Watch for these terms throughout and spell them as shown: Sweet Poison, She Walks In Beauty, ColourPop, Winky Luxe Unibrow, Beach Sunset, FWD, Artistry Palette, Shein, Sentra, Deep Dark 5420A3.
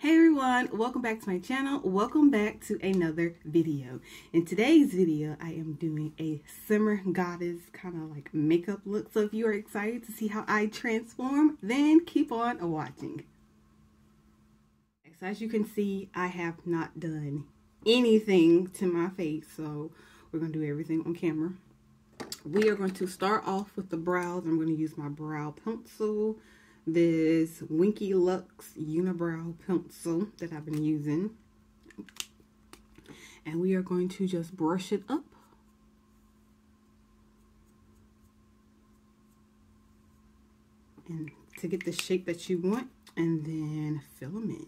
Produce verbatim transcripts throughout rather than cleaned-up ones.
Hey everyone, welcome back to my channel. Welcome back to another video. In today's video, I am doing a summer goddess kind of like makeup look. So if you are excited to see how I transform, then keep on watching. So as you can see, I have not done anything to my face. So we're going to do everything on camera. We are going to start off with the brows. I'm going to use my brow pencil, this Winky Luxe Unibrow pencil that I've been using, and we are going to just brush it up. And to get the shape that you want, and then fill them in.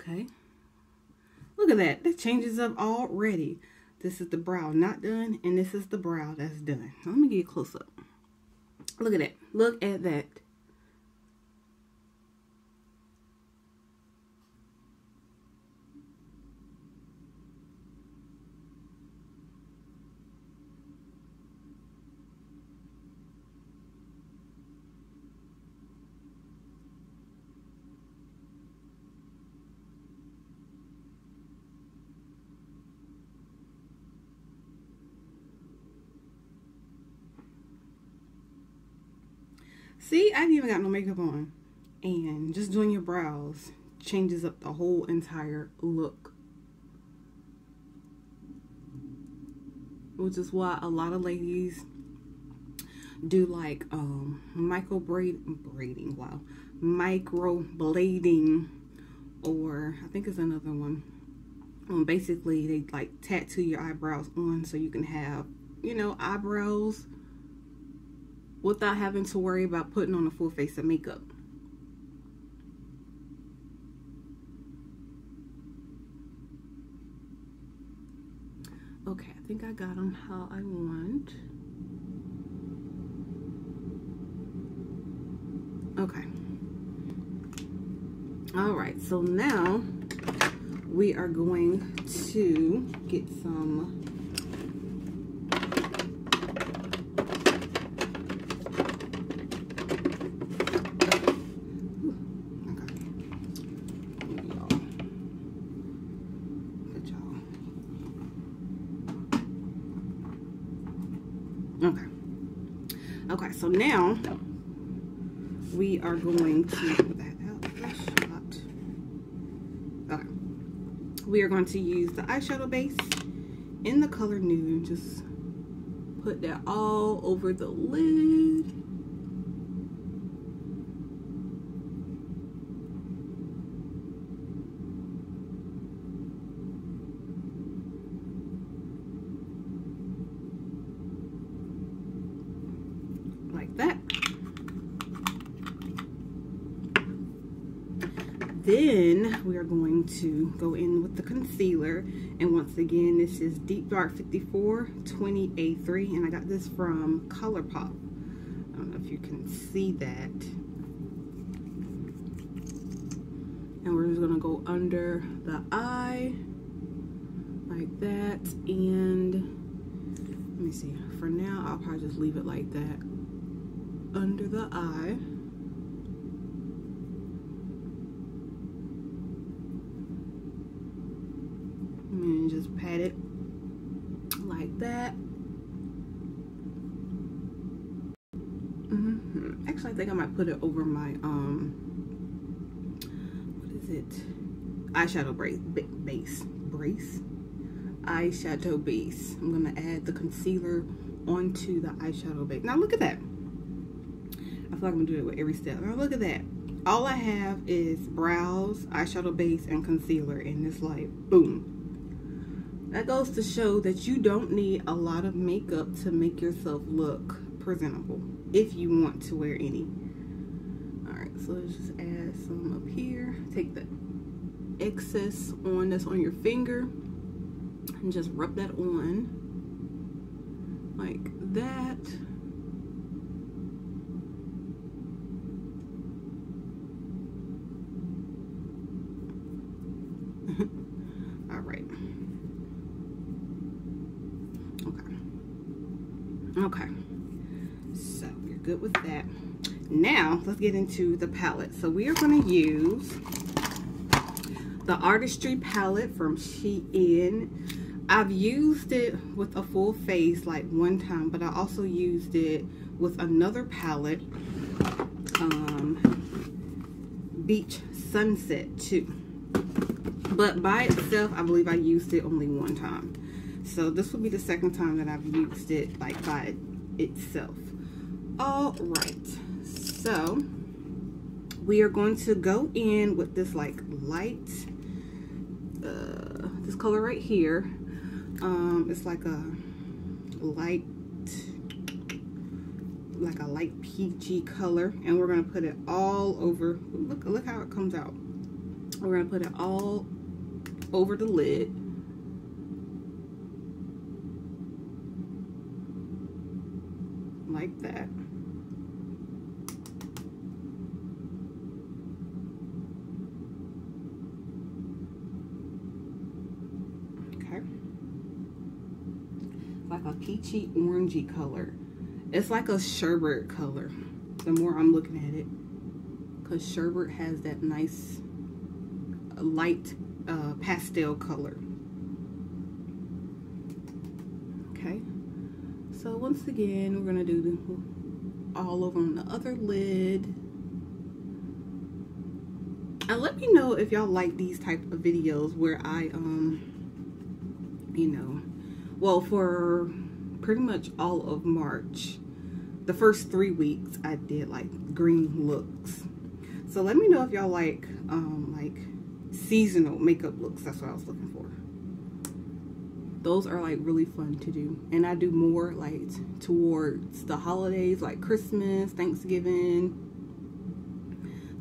Okay, look at that, that changes up already. This is the brow not done, and this is the brow that's done. Let me get a close up. Look at that, look at that. See, I haven't even got no makeup on, and just doing your brows changes up the whole entire look, which is why a lot of ladies do like um, micro braid braiding, wow, micro blading, or I think it's another one. Um, basically, they like tattoo your eyebrows on so you can have, you know, eyebrows without having to worry about putting on a full face of makeup. Okay, I think I got them how I want. Okay. All right, so now we are going to get some Okay. Okay, so now we are going to put that out of the shot. Okay. We are going to use the eyeshadow base in the color nude and just put that all over the lid. Then we are going to go in with the concealer, and once again, this is Deep Dark fifty-four twenty A three, and I got this from ColourPop. I don't know if you can see that. And we're just gonna go under the eye like that, and let me see. For now, I'll probably just leave it like that under the eye. And just pat it like that. Mm-hmm. Actually, I think I might put it over my um, what is it? Eyeshadow brace, base, brace, eyeshadow base. I'm gonna add the concealer onto the eyeshadow base. Now look at that. I feel like I'm gonna do it with every step. Now look at that. All I have is brows, eyeshadow base, and concealer, and it's like boom. That goes to show that you don't need a lot of makeup to make yourself look presentable if you want to wear any. Alright, so let's just add some up here. Take the excess on that's on your finger and just rub that on like that. All right. Okay. Okay. So you're good with that. Now let's get into the palette. So we are going to use the Artistry Palette from Shein. I've used it with a full face like one time, but I also used it with another palette, um, Beach Sunset too. But by itself, I believe I used it only one time. So this will be the second time that I've used it like by itself. All right, so we are going to go in with this like light, uh, this color right here. Um, it's like a light, like a light peachy color, and we're gonna put it all over. Look, look how it comes out. We're gonna put it all over the lid. Like that. Okay. Like a peachy orangey color. It's like a sherbet color, the more I'm looking at it. Because sherbet has that nice light uh, pastel color. Okay, so once again we're gonna do all over on the other lid. And let me know if y'all like these type of videos where I um you know, well, for pretty much all of March, the first three weeks I did like green looks. So let me know if y'all like um like seasonal makeup looks. That's what I was looking for. Those are like really fun to do, and I do more like towards the holidays, like Christmas, Thanksgiving,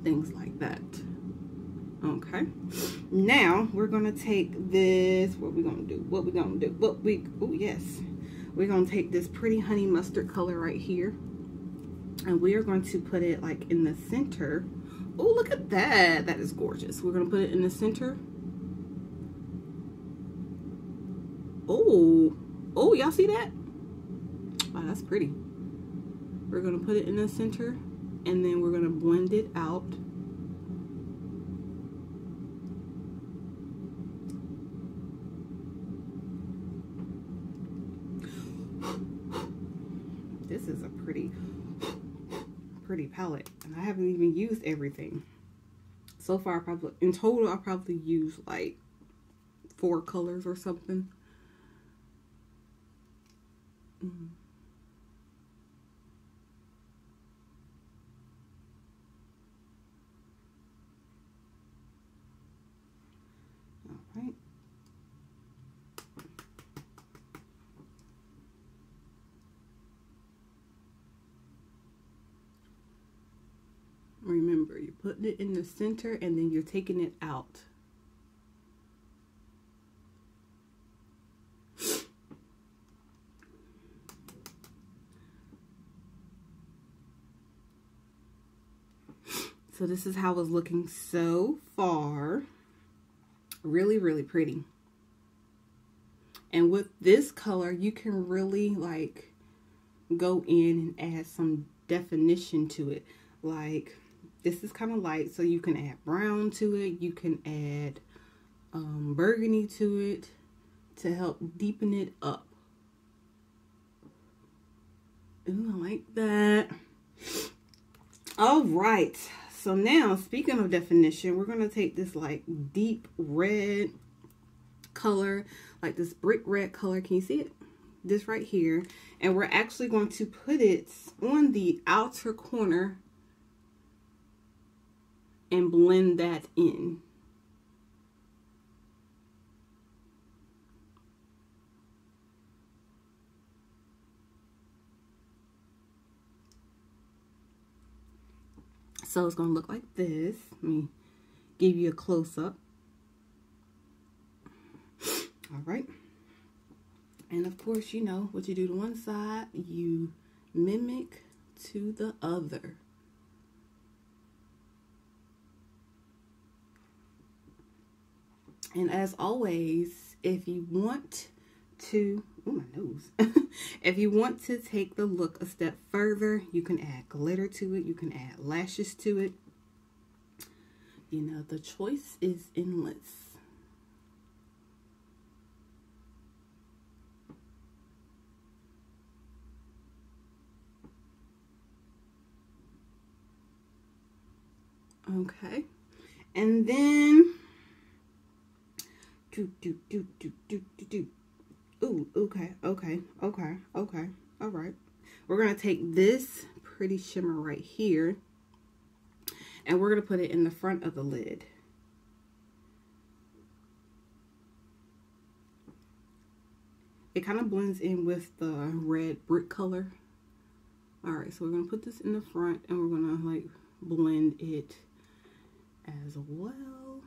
things like that. Okay, now we're gonna take this, what we gonna do, what we gonna do, what we, oh yes, we're gonna take this pretty honey mustard color right here, and we are going to put it like in the center. Oh, look at that. That is gorgeous. We're going to put it in the center. Oh, oh, y'all see that? Wow, that's pretty. We're going to put it in the center, and then we're going to blend it out. This is a pretty... pretty palette, and I haven't even used everything so far. I probably in total I probably used like four colors or something. Mm. All right. Remember, you're putting it in the center and then you're taking it out. So this is how it's looking so far. Really, really pretty. And with this color, you can really like go in and add some definition to it. Like, this is kind of light, so you can add brown to it. You can add um, burgundy to it to help deepen it up. Ooh, I like that. All right. So now, speaking of definition, we're going to take this, like, deep red color, like this brick red color. Can you see it? This right here. And we're actually going to put it on the outer corner and blend that in. So it's going to look like this. Let me give you a close-up. All right. And of course, you know, what you do to one side, you mimic to the other. And as always, if you want to, oh my nose, if you want to take the look a step further, you can add glitter to it, you can add lashes to it. You know, the choice is endless. Okay, and then do do do do do do do. Ooh, okay, okay, okay, okay. All right, we're gonna take this pretty shimmer right here, and we're gonna put it in the front of the lid. It kind of blends in with the red brick color. All right, so we're gonna put this in the front, and we're gonna like blend it as well.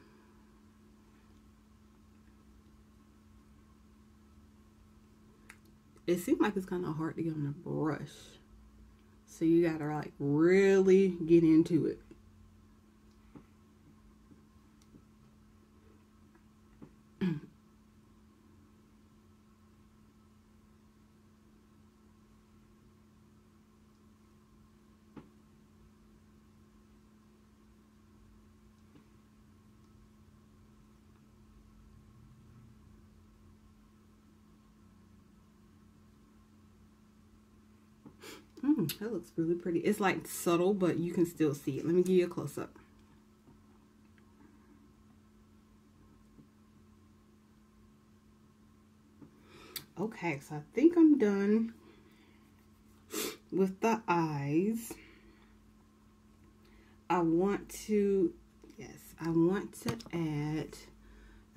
It seems like it's kind of hard to get on the brush, so you gotta like really get into it. Mm, that looks really pretty. It's like subtle, but you can still see it. Let me give you a close-up. Okay, so I think I'm done with the eyes. I want to, yes, I want to add,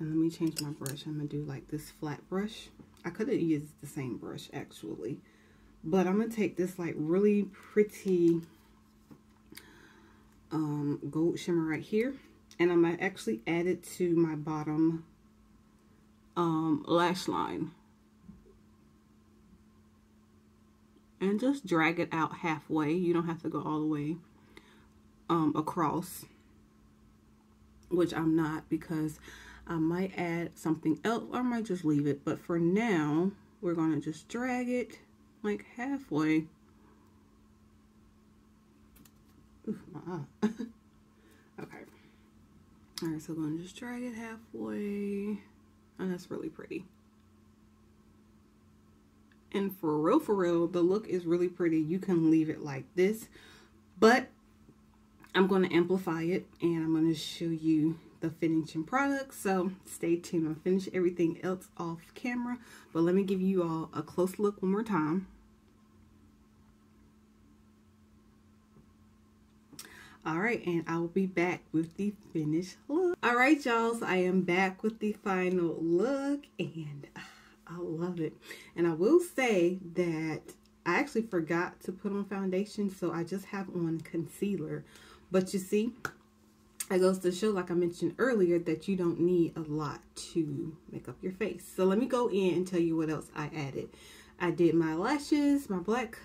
and let me change my brush. I'm going to do like this flat brush. I could have used the same brush, actually. But I'm going to take this like really pretty um, gold shimmer right here. And I'm going to actually add it to my bottom um, lash line. And just drag it out halfway. You don't have to go all the way um, across. Which I'm not, because I might add something else, or I might just leave it. But for now, we're going to just drag it like halfway. Oof, my eye. Okay. All right, so I'm going to just drag it halfway. And that's really pretty. And for real, for real, the look is really pretty. You can leave it like this. But I'm going to amplify it. And I'm going to show you the finishing product. So stay tuned. I'll finish everything else off camera. But let me give you all a close look one more time. All right, and I will be back with the finished look. All right, y'all, so I am back with the final look, and uh, I love it. And I will say that I actually forgot to put on foundation, so I just have on concealer. But you see, it goes to show, like I mentioned earlier, that you don't need a lot to make up your face. So let me go in and tell you what else I added. I did my lashes, my black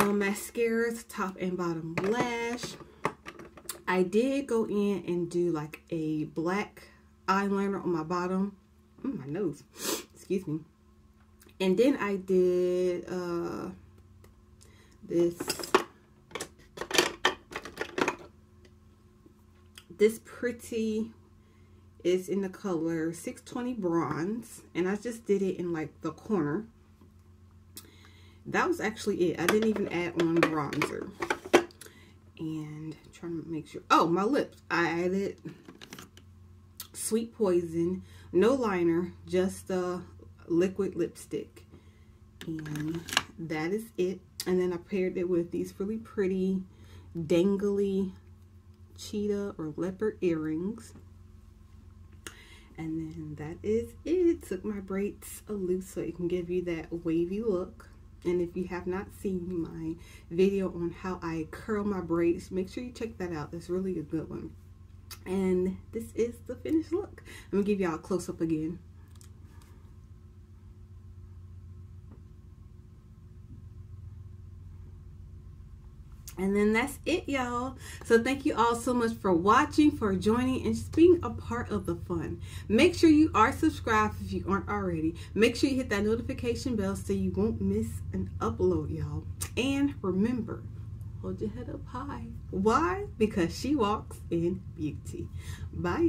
um, mascaras, top and bottom lash. I did go in and do like a black eyeliner on my bottom, mm, my nose, excuse me. And then I did uh, this This pretty is in the color six twenty Bronze, and I just did it in like the corner. That was actually it. I didn't even add on bronzer. And trying to make sure. Oh, my lips. I added Sweet Poison, no liner, just a liquid lipstick. And that is it. And then I paired it with these really pretty dangly cheetah or leopard earrings, and then that is it. Took my braids loose so it can give you that wavy look. And if you have not seen my video on how I curl my braids, make sure you check that out. That's really a good one. And this is the finished look. I'm gonna give y'all a close-up again. And then that's it, y'all. So thank you all so much for watching, for joining, and just being a part of the fun. Make sure you are subscribed if you aren't already. Make sure you hit that notification bell so you won't miss an upload, y'all. And remember, hold your head up high. Why? Because she walks in beauty. Bye.